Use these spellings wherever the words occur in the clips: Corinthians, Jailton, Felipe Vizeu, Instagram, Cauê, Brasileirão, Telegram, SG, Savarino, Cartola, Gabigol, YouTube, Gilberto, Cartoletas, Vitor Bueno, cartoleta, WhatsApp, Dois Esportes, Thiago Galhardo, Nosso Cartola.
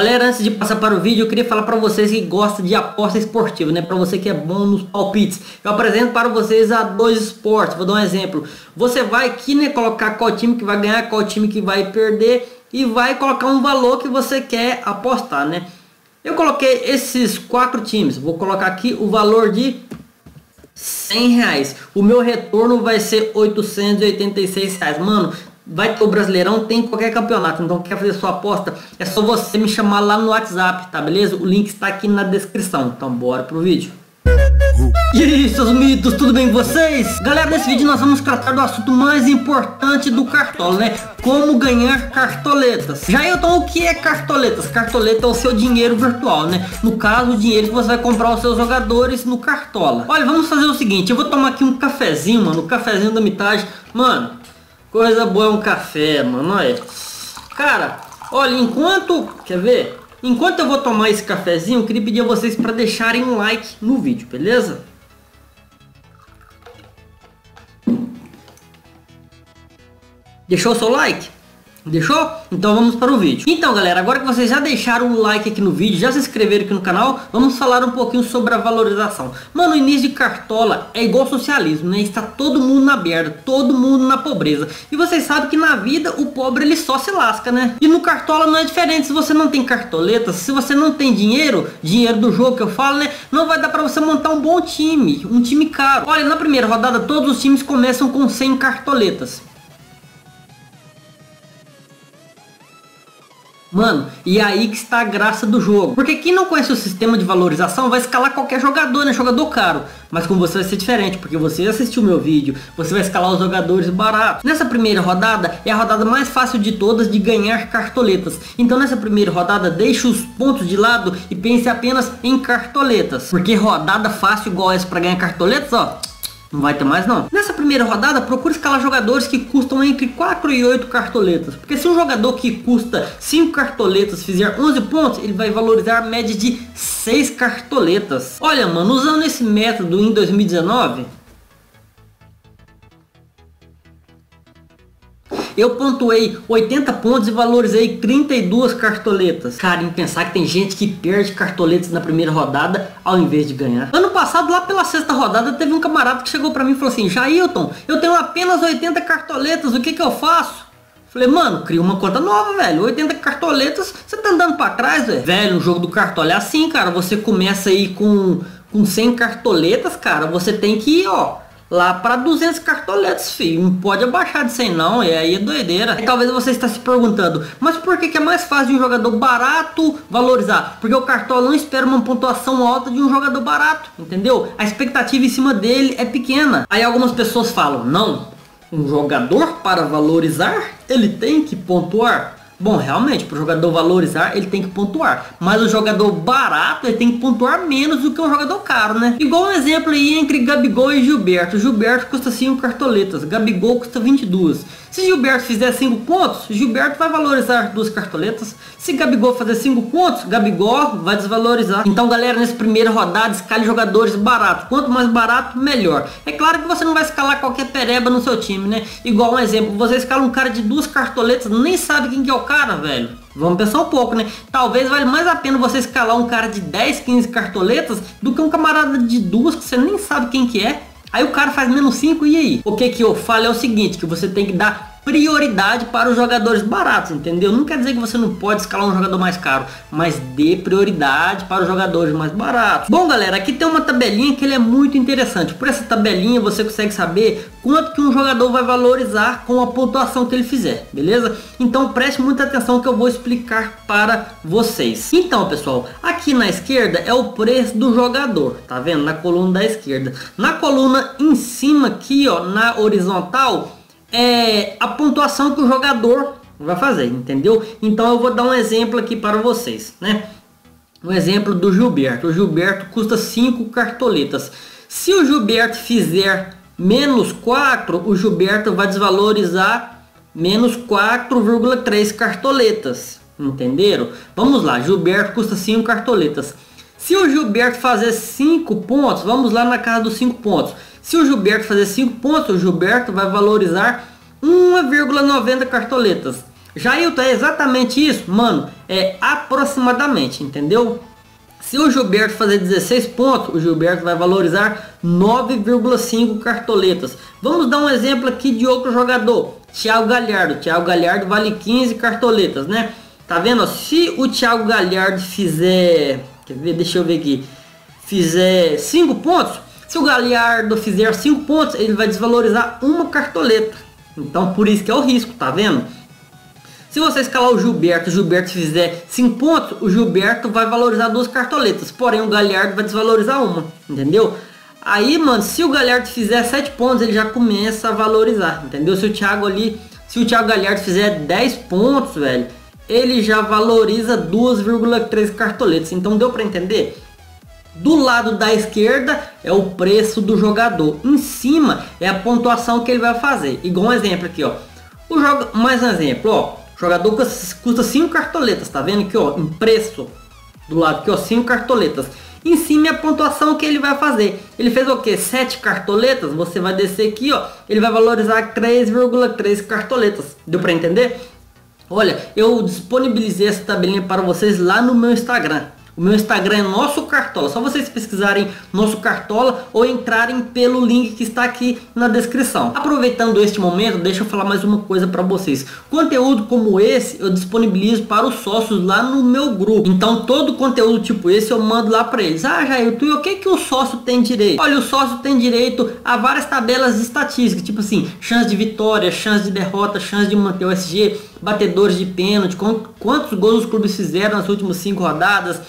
Galera, antes de passar para o vídeo, eu queria falar para vocês que gostam de aposta esportiva, né? Para você que é bom nos palpites. Eu apresento para vocês a Dois Esportes. Vou dar um exemplo. Você vai aqui, né, colocar qual time que vai ganhar, qual time que vai perder e vai colocar um valor que você quer apostar, né? Eu coloquei esses 4 times. Vou colocar aqui o valor de R$100. O meu retorno vai ser R$886. Mano, vai ter o Brasileirão, tem qualquer campeonato. Então quer fazer sua aposta? É só você me chamar lá no WhatsApp, tá beleza? O link está aqui na descrição. Então bora pro vídeo. E aí, seus mitos, tudo bem com vocês? Galera, nesse vídeo nós vamos tratar do assunto mais importante do Cartola, né? Como ganhar cartoletas. Já então, o que é cartoletas? Cartoleta é o seu dinheiro virtual, né? No caso, o dinheiro que você vai comprar os seus jogadores no Cartola. Olha, vamos fazer o seguinte, eu vou tomar aqui um cafezinho, mano, um cafezinho da metade. Mano, coisa boa é um café, mano, olha. Cara, olha, enquanto... Quer ver? Enquanto eu vou tomar esse cafezinho, eu queria pedir a vocês para deixarem um like no vídeo, beleza? Deixou o seu like? Deixou? Então vamos para o vídeo. Então galera, agora que vocês já deixaram o like aqui no vídeo, já se inscreveram aqui no canal, vamos falar um pouquinho sobre a valorização. Mano, o início de Cartola é igual socialismo, né? Está todo mundo na merda, todo mundo na pobreza. E vocês sabem que na vida o pobre ele só se lasca, né? E no Cartola não é diferente. Se você não tem cartoletas, se você não tem dinheiro, dinheiro do jogo que eu falo, né? Não vai dar para você montar um bom time, um time caro. Olha, na primeira rodada todos os times começam com 100 cartoletas. Mano, e aí que está a graça do jogo. Porque quem não conhece o sistema de valorização vai escalar qualquer jogador, né? Jogador caro. Mas com você vai ser diferente, porque você assistiu o meu vídeo, você vai escalar os jogadores baratos. Nessa primeira rodada, é a rodada mais fácil de todas de ganhar cartoletas. Então nessa primeira rodada, deixe os pontos de lado e pense apenas em cartoletas. Porque rodada fácil igual essa para ganhar cartoletas, ó, não vai ter mais não. Nessa primeira rodada, procure escalar jogadores que custam entre 4 e 8 cartoletas. Porque se um jogador que custa 5 cartoletas fizer 11 pontos, ele vai valorizar a média de 6 cartoletas. Olha, mano, usando esse método em 2019, eu pontuei 80 pontos e valorizei 32 cartoletas. Cara, em pensar que tem gente que perde cartoletas na primeira rodada ao invés de ganhar. Ano passado, lá pela 6ª rodada, teve um camarada que chegou pra mim e falou assim: Jailton, eu tenho apenas 80 cartoletas, o que que eu faço? Falei, mano, cria uma conta nova, velho. 80 cartoletas, você tá andando pra trás, velho. Velho, o jogo do Cartola é assim, cara. Você começa aí com 100 cartoletas, cara. Você tem que ir, ó, lá para 200 cartoletas, filho. Não pode abaixar de 100 não, e aí é doideira. E talvez você está se perguntando, mas por que é mais fácil de um jogador barato valorizar? Porque o Cartola não espera uma pontuação alta de um jogador barato, entendeu? A expectativa em cima dele é pequena. Aí algumas pessoas falam, não, um jogador para valorizar, ele tem que pontuar. Bom, realmente, para o jogador valorizar, ele tem que pontuar. Mas o jogador barato, ele tem que pontuar menos do que um jogador caro, né? Igual um exemplo aí entre Gabigol e Gilberto. Gilberto custa 5 cartoletas, Gabigol custa 22. Se Gilberto fizer 5 pontos, Gilberto vai valorizar 2 cartoletas. Se Gabigol fazer 5 pontos, Gabigol vai desvalorizar. Então, galera, nessa primeira rodada, escale jogadores baratos. Quanto mais barato, melhor. É claro que você não vai escalar qualquer pereba no seu time, né? Igual um exemplo, você escala um cara de 2 cartoletas, nem sabe quem que é o cara, velho. Vamos pensar um pouco, né? Talvez valha mais a pena você escalar um cara de 10, 15 cartoletas do que um camarada de 2 que você nem sabe quem que é. Aí o cara faz menos 5 e aí? O que eu falo é o seguinte, que você tem que dar prioridade para os jogadores baratos, entendeu? Não quer dizer que você não pode escalar um jogador mais caro, mas dê prioridade para os jogadores mais baratos. Bom, galera, aqui tem uma tabelinha que ele é muito interessante. Por essa tabelinha você consegue saber quanto que um jogador vai valorizar com a pontuação que ele fizer, beleza? Então preste muita atenção que eu vou explicar para vocês. Então, pessoal, aqui na esquerda é o preço do jogador, tá vendo? Na coluna da esquerda. Na coluna em cima aqui, ó, na horizontal, é a pontuação que o jogador vai fazer, entendeu? Então eu vou dar um exemplo aqui para vocês, né? Um exemplo do Gilberto. O Gilberto custa 5 cartoletas. Se o Gilberto fizer menos 4, o Gilberto vai desvalorizar menos 4,3 cartoletas, entenderam? Vamos lá, Gilberto custa 5 cartoletas. Se o Gilberto fazer 5 pontos, vamos lá na casa dos 5 pontos. Se o Gilberto fazer 5 pontos, o Gilberto vai valorizar 1,90 cartoletas. Jailton, é exatamente isso? Mano, é aproximadamente, entendeu? Se o Gilberto fazer 16 pontos, o Gilberto vai valorizar 9,5 cartoletas. Vamos dar um exemplo aqui de outro jogador, Thiago Galhardo. Thiago Galhardo vale 15 cartoletas, né? Tá vendo? Se o Thiago Galhardo fizer... Quer ver? Deixa eu ver aqui. Fizer 5 pontos... Se o Galhardo fizer 5 pontos, ele vai desvalorizar uma cartoleta. Então, por isso que é o risco, tá vendo? Se você escalar o Gilberto fizer 5 pontos, o Gilberto vai valorizar 2 cartoletas. Porém, o Galhardo vai desvalorizar uma, entendeu? Aí, mano, se o Galhardo fizer 7 pontos, ele já começa a valorizar, entendeu? Se o Thiago Galhardo fizer 10 pontos, velho, ele já valoriza 2,3 cartoletas. Então, deu pra entender? Do lado da esquerda é o preço do jogador, em cima é a pontuação que ele vai fazer. Igual um exemplo aqui, ó. Mais um exemplo, ó. O jogador custa 5 cartoletas, tá vendo aqui, ó, em preço do lado aqui, ó, 5 cartoletas. Em cima é a pontuação que ele vai fazer. Ele fez o que? 7 cartoletas, você vai descer aqui, ó, ele vai valorizar 3,3 cartoletas. Deu para entender? Olha, eu disponibilizei essa tabelinha para vocês lá no meu Instagram. O meu Instagram é Nosso Cartola, só vocês pesquisarem Nosso Cartola ou entrarem pelo link que está aqui na descrição. Aproveitando este momento, deixa eu falar mais uma coisa para vocês. Conteúdo como esse eu disponibilizo para os sócios lá no meu grupo. Então todo conteúdo tipo esse eu mando lá para eles. Ah, Jair, tu, e o que que o sócio tem direito? Olha, o sócio tem direito a várias tabelas de estatística, tipo assim, chance de vitória, chance de derrota, chance de manter o SG, batedores de pênalti, quantos gols os clubes fizeram nas últimas 5 rodadas,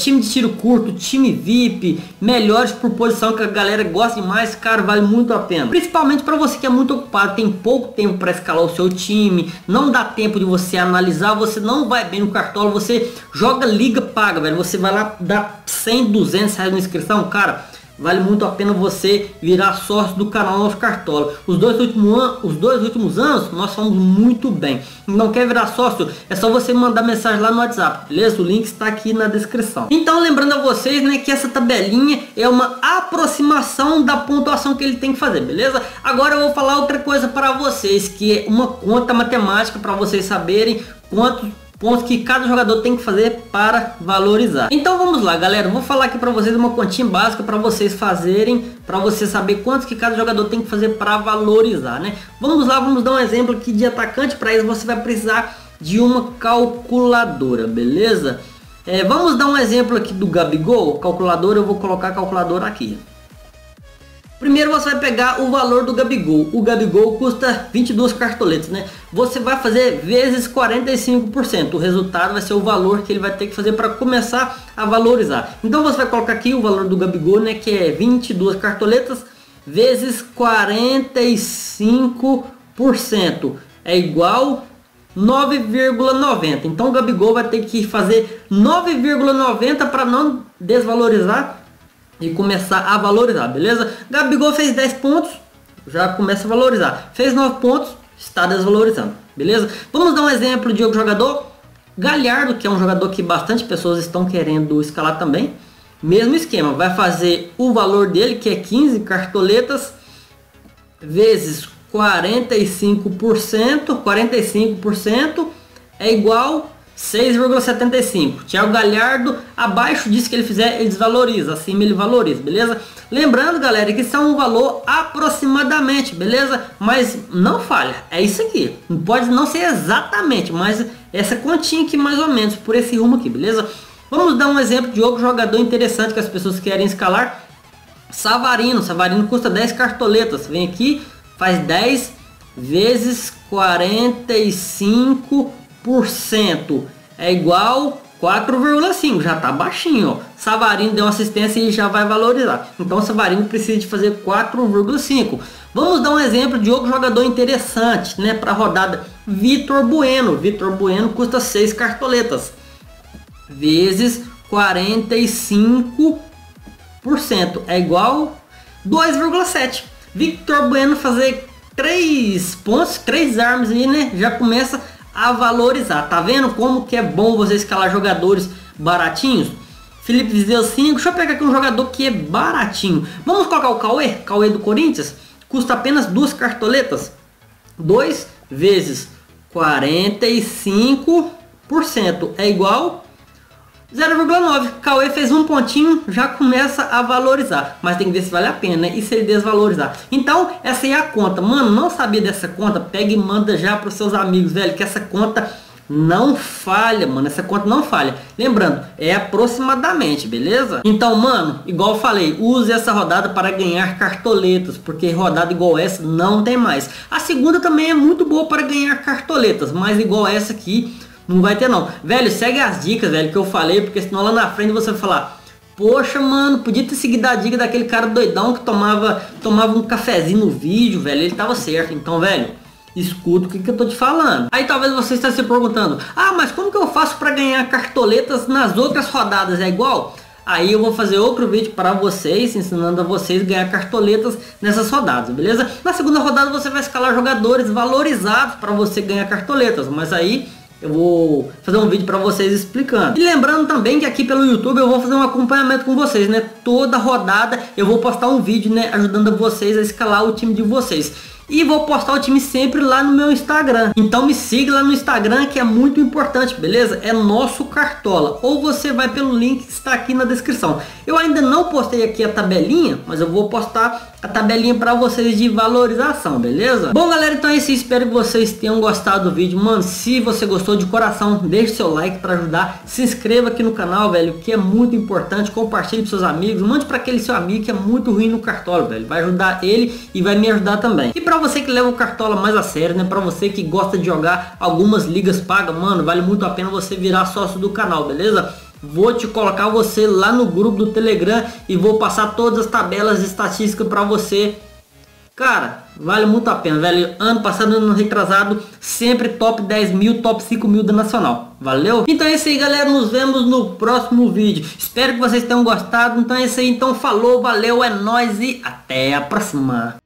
time de tiro curto, time VIP, melhores por posição, que a galera gosta demais, cara, vale muito a pena. Principalmente para você que é muito ocupado, tem pouco tempo para escalar o seu time, não dá tempo de você analisar, você não vai bem no Cartola, você joga, liga, paga, velho. Você vai lá, dá 100, 200 reais na inscrição, cara, vale muito a pena você virar sócio do canal Nosso Cartola. Os dois últimos anos nós fomos muito bem. Não quer virar sócio? É só você mandar mensagem lá no WhatsApp, beleza? O link está aqui na descrição. Então lembrando a vocês, né, que essa tabelinha é uma aproximação da pontuação que ele tem que fazer, beleza? Agora eu vou falar outra coisa para vocês, que é uma conta matemática para vocês saberem quantos pontos que cada jogador tem que fazer para valorizar. Então vamos lá, galera, vou falar aqui para vocês uma continha básica para vocês fazerem, para você saber quantos que cada jogador tem que fazer para valorizar, né? Vamos lá, vamos dar um exemplo aqui de atacante. Para isso você vai precisar de uma calculadora, beleza? Vamos dar um exemplo aqui do Gabigol. Calculadora, eu vou colocar a calculadora aqui. Primeiro você vai pegar o valor do Gabigol. O Gabigol custa 22 cartoletas, né? Você vai fazer vezes 45%. O resultado vai ser o valor que ele vai ter que fazer para começar a valorizar. Então você vai colocar aqui o valor do Gabigol, né, que é 22 cartoletas vezes 45%. É igual 9,90. Então o Gabigol vai ter que fazer 9,90 para não desvalorizar e começar a valorizar, beleza? Gabigol fez 10 pontos, já começa a valorizar. Fez 9 pontos, está desvalorizando, beleza? Vamos dar um exemplo de outro jogador, Galhardo, que é um jogador que bastante pessoas estão querendo escalar também. Mesmo esquema, vai fazer o valor dele, que é 15 cartoletas, vezes 45%, 45% é igual 6,75. Thiago Galhardo, abaixo disso que ele fizer, ele desvaloriza. Acima ele valoriza, beleza? Lembrando, galera, que isso é um valor aproximadamente, beleza? Mas não falha, é isso aqui. Pode não ser exatamente, mas essa continha aqui mais ou menos, por esse rumo aqui, beleza? Vamos dar um exemplo de outro jogador interessante que as pessoas querem escalar. Savarino. Savarino custa 10 cartoletas. Vem aqui, faz 10 vezes 45%, é igual 4,5, já tá baixinho, ó. Savarino deu uma assistência e já vai valorizar. Então Savarino precisa de fazer 4,5. Vamos dar um exemplo de outro jogador interessante, né, para rodada, Vitor Bueno. Vitor Bueno custa 6 cartoletas vezes 45%, é igual 2,7. Vitor Bueno fazer 3 pontos, 3 armas aí, né, já começa a valorizar. Tá vendo como que é bom você escalar jogadores baratinhos? Felipe Vizeu 5. Deixa eu pegar aqui um jogador que é baratinho. Vamos colocar o Cauê. Cauê do Corinthians custa apenas 2 cartoletas. 2 vezes 45% é igual 0,9. Cauê fez um pontinho, já começa a valorizar. Mas tem que ver se vale a pena, né? E se ele desvalorizar. Então, essa aí é a conta. Mano, não sabia dessa conta? Pega e manda já para os seus amigos, velho. Que essa conta não falha, mano. Essa conta não falha. Lembrando, é aproximadamente, beleza? Então, mano, igual eu falei, use essa rodada para ganhar cartoletas, porque rodada igual essa não tem mais. A segunda também é muito boa para ganhar cartoletas, mas igual essa aqui não vai ter não. Velho, segue as dicas, velho, que eu falei, porque senão lá na frente você vai falar: poxa, mano, podia ter seguido a dica daquele cara doidão que tomava um cafezinho no vídeo, velho. Ele tava certo. Então, velho, escuta o que eu tô te falando. Aí talvez você está se perguntando: ah, mas como que eu faço para ganhar cartoletas nas outras rodadas? É igual? Aí eu vou fazer outro vídeo para vocês, ensinando a vocês ganhar cartoletas nessas rodadas, beleza? Na segunda rodada você vai escalar jogadores valorizados para você ganhar cartoletas, mas aí eu vou fazer um vídeo para vocês explicando. E lembrando também que aqui pelo YouTube eu vou fazer um acompanhamento com vocês, né? Toda rodada eu vou postar um vídeo, né, ajudando vocês a escalar o time de vocês. E vou postar o time sempre lá no meu Instagram. Então me siga lá no Instagram, que é muito importante, beleza? É Nosso Cartola. Ou você vai pelo link que está aqui na descrição. Eu ainda não postei aqui a tabelinha, mas eu vou postar a tabelinha para vocês de valorização, beleza? Bom, galera, então é isso. Espero que vocês tenham gostado do vídeo. Mano, se você gostou, de coração, deixe seu like para ajudar. Se inscreva aqui no canal, velho, que é muito importante. Compartilhe com seus amigos. Mande para aquele seu amigo que é muito ruim no Cartola, velho. Vai ajudar ele e vai me ajudar também. E para você que leva o Cartola mais a sério, né? Para você que gosta de jogar algumas ligas pagas, mano, vale muito a pena você virar sócio do canal, beleza? Vou te colocar você lá no grupo do Telegram e vou passar todas as tabelas de estatística para você. Cara, vale muito a pena, velho. Ano passado, ano retrasado, sempre top 10 mil, top 5 mil da Nacional. Valeu? Então é isso aí, galera. Nos vemos no próximo vídeo. Espero que vocês tenham gostado. Então é isso aí. Então falou, valeu, é nóis e até a próxima.